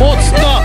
Won't stop.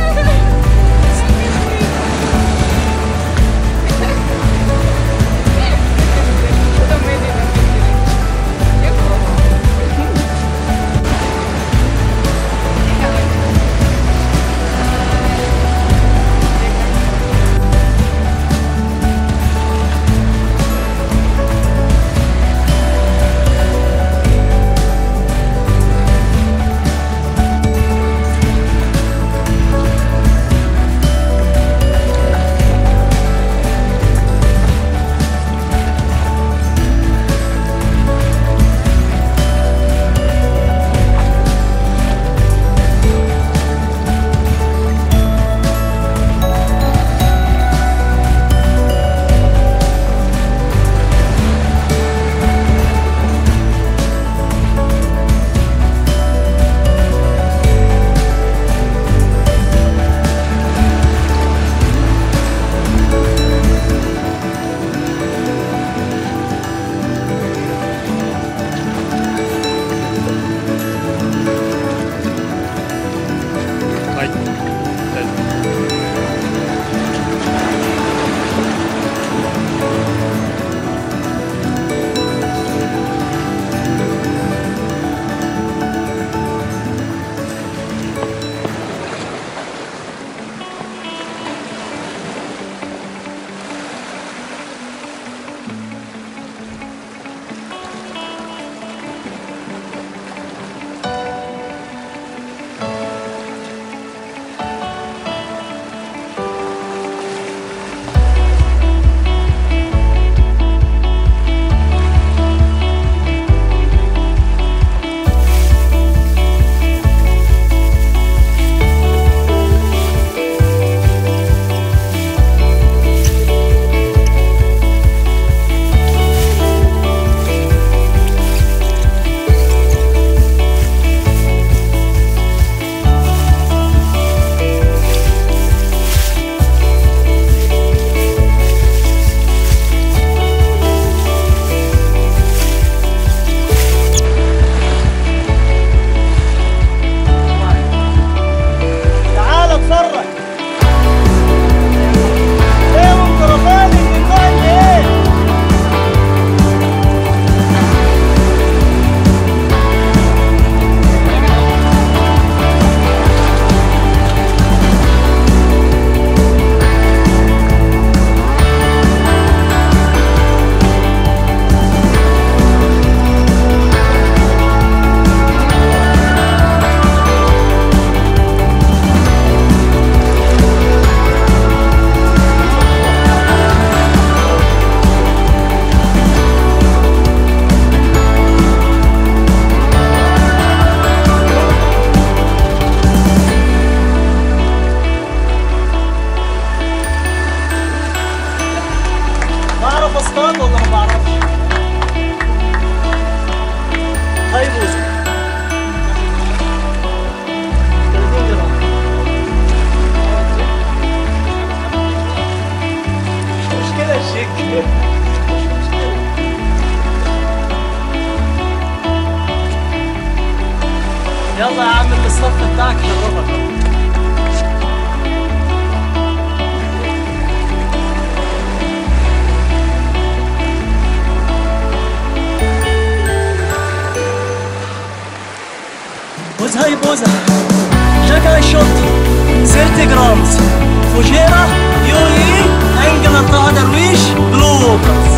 يلا يا عم الصف بتاعك للغرفة. بوزها يبوزها جاك آي شوت 30 جرامز فجيرة يو اي انجل تادرويش بلو ووترز.